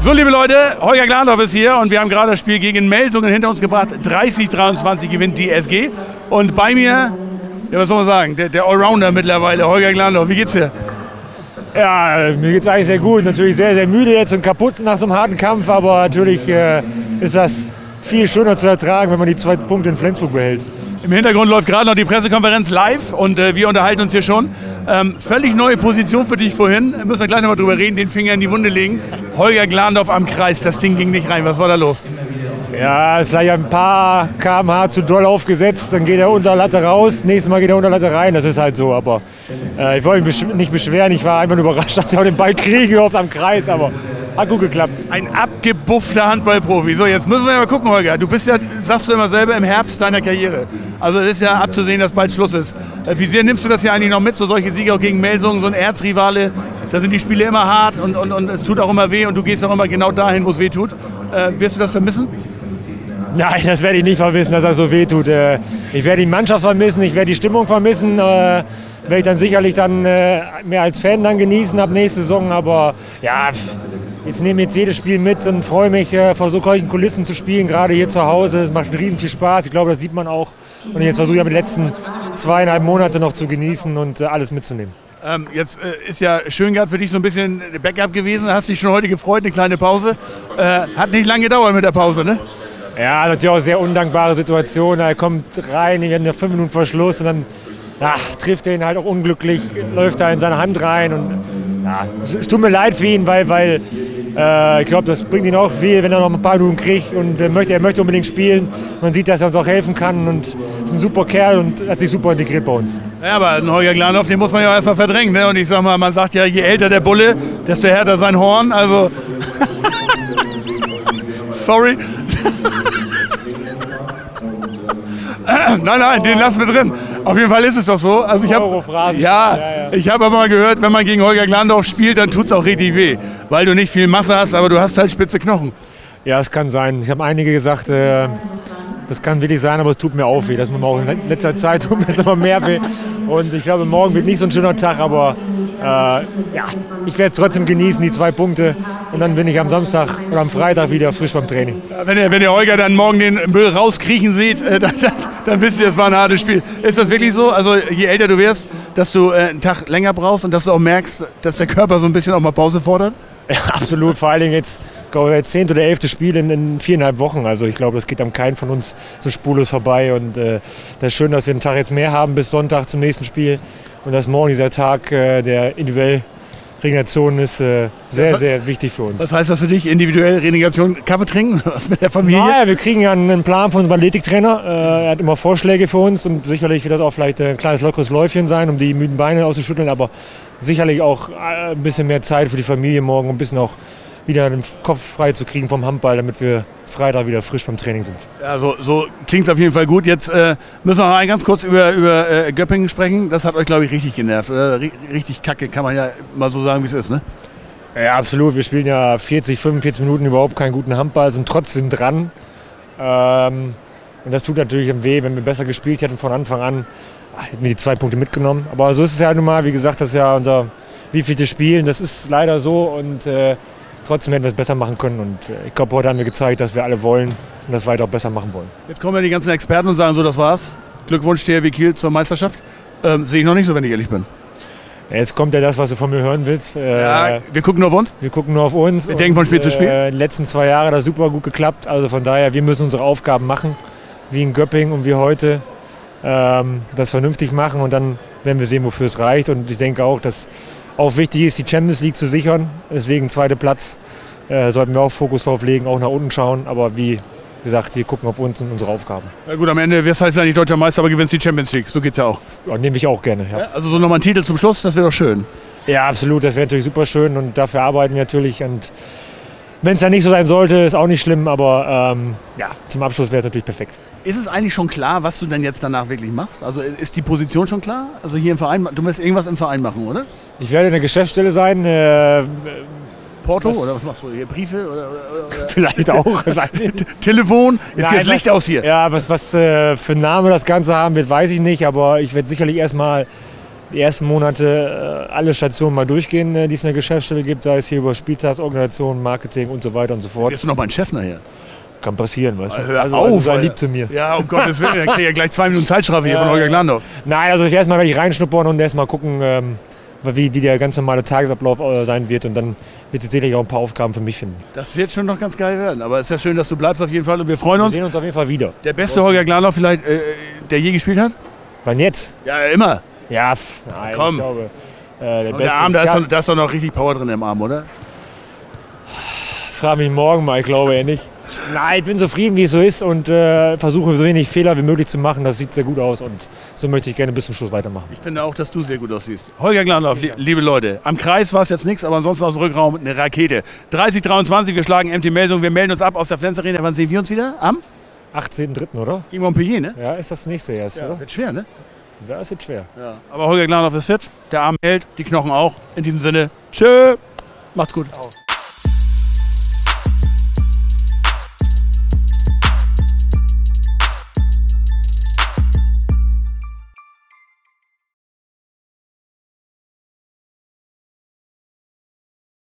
So, liebe Leute, Holger Glandorf ist hier und wir haben gerade das Spiel gegen Melsungen hinter uns gebracht. 30-23 gewinnt die SG. Und bei mir, ja, was soll man sagen, der Allrounder mittlerweile, Holger Glandorf. Wie geht's dir? Ja, mir geht's eigentlich sehr gut. Natürlich sehr, sehr müde jetzt und kaputt nach so einem harten Kampf. Aber natürlich ist das viel schöner zu ertragen, wenn man die 2 Punkte in Flensburg behält. Im Hintergrund läuft gerade noch die Pressekonferenz live und wir unterhalten uns hier schon. Völlig neue Position für dich vorhin. Wir müssen gleich nochmal drüber reden, den Finger in die Wunde legen. Holger Glandorf am Kreis, das Ding ging nicht rein. Was war da los? Ja, vielleicht ein paar km/h zu doll aufgesetzt, dann geht er unter Latte raus, nächstes Mal geht er unter Latte rein, das ist halt so. Aber ich wollte mich nicht beschweren, ich war einfach überrascht, dass ich auch den Ball kriege oft am Kreis, aber hat gut geklappt. Ein abgebuffter Handballprofi. So, jetzt müssen wir mal gucken, Holger, du bist ja, sagst du immer selber, im Herbst deiner Karriere. Also es ist ja abzusehen, dass bald Schluss ist. Wie sehr nimmst du das ja eigentlich noch mit, so solche Siege auch gegen Melsungen, so ein Erzrivale? Da sind die Spiele immer hart und es tut auch immer weh und du gehst auch immer genau dahin, wo es weh tut. Wirst du das vermissen? Nein, das werde ich nicht vermissen, dass das so weh tut. Ich werde die Mannschaft vermissen, ich werde die Stimmung vermissen. Werde ich dann sicherlich dann mehr als Fan dann genießen ab nächste Saison. Aber ja, jetzt nehme ich jetzt jedes Spiel mit und freue mich, vor solchen Kulissen zu spielen, gerade hier zu Hause. Es macht riesen viel Spaß, ich glaube, das sieht man auch. Und jetzt versuche ich aber die letzten 2,5 Monate noch zu genießen und alles mitzunehmen. Jetzt ist ja Schöngard für dich so ein bisschen Backup gewesen. Hast dich schon heute gefreut, eine kleine Pause. Hat nicht lange gedauert mit der Pause, ne? Ja, natürlich auch eine sehr undankbare Situation. Er kommt rein, ich habe 5 Minuten vor Schluss und dann trifft er ihn halt auch unglücklich, läuft da in seine Hand rein. Und ja, es tut mir leid für ihn, weil ich glaube, das bringt ihn auch viel, wenn er noch ein paar Minuten kriegt. Und er möchte unbedingt spielen. Man sieht, dass er uns auch helfen kann. Und ist ein super Kerl und hat sich super integriert bei uns. Ja, aber einen Holger Glandorf, den muss man ja auch erstmal verdrängen. Ne? Und ich sag mal, man sagt ja, je älter der Bulle, desto härter sein Horn. Also. Sorry. Nein, den lassen wir drin. Auf jeden Fall ist es doch so. Also ich habe ich hab aber mal gehört, wenn man gegen Holger Glandorf spielt, dann tut es auch richtig weh. Weil du nicht viel Masse hast, aber du hast halt spitze Knochen. Ja, es kann sein. Ich habe einige gesagt, das kann wirklich sein, aber es tut mir auch weh. Das tut mir auch in letzter Zeit tut mir immer mehr weh. Und ich glaube, morgen wird nicht so ein schöner Tag, aber ja, ich werde es trotzdem genießen, die 2 Punkte. Und dann bin ich am Samstag oder am Freitag wieder frisch beim Training. Wenn ihr Holger dann morgen den Müll rauskriechen seht, dann wisst ihr, es war ein hartes Spiel. Ist das wirklich so? Also je älter du wirst, dass du einen Tag länger brauchst und dass du auch merkst, dass der Körper so ein bisschen auch mal Pause fordert? Ja, absolut, vor allen Dingen jetzt, glaube ich, 10. oder 11. Spiel in 4,5 Wochen. Also ich glaube, das geht an keinem von uns so spurlos vorbei. Und das ist schön, dass wir einen Tag jetzt mehr haben bis Sonntag zum nächsten Spiel. Und dass morgen dieser Tag der individuell Regeneration ist sehr, sehr wichtig für uns. Das heißt, dass du dich individuell Regeneration Kaffee trinken? Was mit der Familie? Naja, wir kriegen ja einen Plan von unserem Athletiktrainer. Er hat immer Vorschläge für uns und sicherlich wird das auch vielleicht ein kleines lockeres Läufchen sein, um die müden Beine auszuschütteln, aber sicherlich auch ein bisschen mehr Zeit für die Familie morgen, um ein bisschen auch wieder den Kopf frei zu kriegen vom Handball, damit wir Freitag wieder frisch beim Training sind. Also so klingt es auf jeden Fall gut. Jetzt müssen wir noch mal ganz kurz über Göppingen sprechen. Das hat euch, glaube ich, richtig genervt. Oder? Richtig kacke, kann man ja mal so sagen, wie es ist, ne? Ja, absolut. Wir spielen ja 40, 45 Minuten überhaupt keinen guten Handball, sind trotzdem dran. Und das tut natürlich weh, wenn wir besser gespielt hätten von Anfang an, hätten wir die 2 Punkte mitgenommen. Aber so ist es ja nun mal, wie gesagt, das ist ja unser wievieltes Spiel. Das ist leider so und trotzdem hätten wir es besser machen können und ich glaube, heute haben wir gezeigt, dass wir alle wollen und das weiter auch besser machen wollen. Jetzt kommen ja die ganzen Experten und sagen so, das war's. Glückwunsch THW Kiel zur Meisterschaft. Sehe ich noch nicht so, wenn ich ehrlich bin. Jetzt kommt ja das, was du von mir hören willst. Ja, wir gucken nur auf uns. Wir gucken nur auf uns. Wir denken von Spiel zu Spiel. Die letzten 2 Jahre hat das super gut geklappt. Also von daher, wir müssen unsere Aufgaben machen, wie in Göppingen und wie heute. Das vernünftig machen und dann werden wir sehen, wofür es reicht. Und ich denke auch, dass auch wichtig ist, die Champions League zu sichern. Deswegen 2. Platz sollten wir auch Fokus drauf legen, auch nach unten schauen. Aber wie gesagt, wir gucken auf uns und unsere Aufgaben. Ja gut, am Ende wirst du halt vielleicht nicht deutscher Meister, aber gewinnst die Champions League. So geht's ja auch. Ja, nehme ich auch gerne. Ja. Ja, also so nochmal einen Titel zum Schluss, das wäre doch schön. Ja, absolut. Das wäre natürlich super schön und dafür arbeiten wir natürlich. Und wenn es dann nicht so sein sollte, ist auch nicht schlimm, aber ja, zum Abschluss wäre es natürlich perfekt. Ist es eigentlich schon klar, was du denn jetzt danach wirklich machst? Also ist die Position schon klar? Also hier im Verein, du wirst irgendwas im Verein machen, oder? Ich werde in der Geschäftsstelle sein. Porto oder was machst du hier? Briefe oder? Vielleicht auch. Telefon? Jetzt geht das Licht aus hier. Ja, was für einen Namen das Ganze haben wird, weiß ich nicht, aber ich werde sicherlich erstmal die ersten Monate alle Stationen mal durchgehen, die es in der Geschäftsstelle gibt, sei es hier über Spieltagsorganisation, Marketing und so weiter und so fort. Jetzt noch mal ein Chef nachher. Kann passieren, weißt du? Also sei lieb zu mir. Ja, um Gottes Willen, dann kriege ich ja gleich 2 Minuten Zeitstrafe hier von Holger Glandorf. Nein, also erstmal werde ich reinschnuppern und erstmal gucken, wie der ganz normale Tagesablauf sein wird. Und dann wird es sicherlich auch ein paar Aufgaben für mich finden. Das wird schon noch ganz geil werden. Aber es ist ja schön, dass du bleibst auf jeden Fall. Und wir freuen uns. Wir sehen uns auf jeden Fall wieder. Der beste Holger Glandorf vielleicht, der je gespielt hat? Wann jetzt? Ja, immer. Ja, nein, komm. Ich glaube, der beste. Der Arm, da ist doch noch richtig Power drin im Arm, oder? Frag mich morgen mal, ich glaube ja nicht. Nein, ich bin zufrieden, wie es so ist und versuche so wenig Fehler wie möglich zu machen. Das sieht sehr gut aus und so möchte ich gerne bis zum Schluss weitermachen. Ich finde auch, dass du sehr gut aussiehst. Holger Glandorf, liebe Leute, am Kreis war es jetzt nichts, aber ansonsten aus dem Rückraum eine Rakete. 30:23, wir schlagen MT Melsungen, wir melden uns ab aus der Flensburgarena. Wann sehen wir uns wieder? Am 18.03., oder? Gegen Montpellier, ne? Ja, ist das nächste erst, ja, oder? Wird schwer, ne? Ja, es wird schwer. Ja. Aber Holger Glandorf ist fit, der Arm hält, die Knochen auch. In diesem Sinne, tschö, macht's gut. Ciao.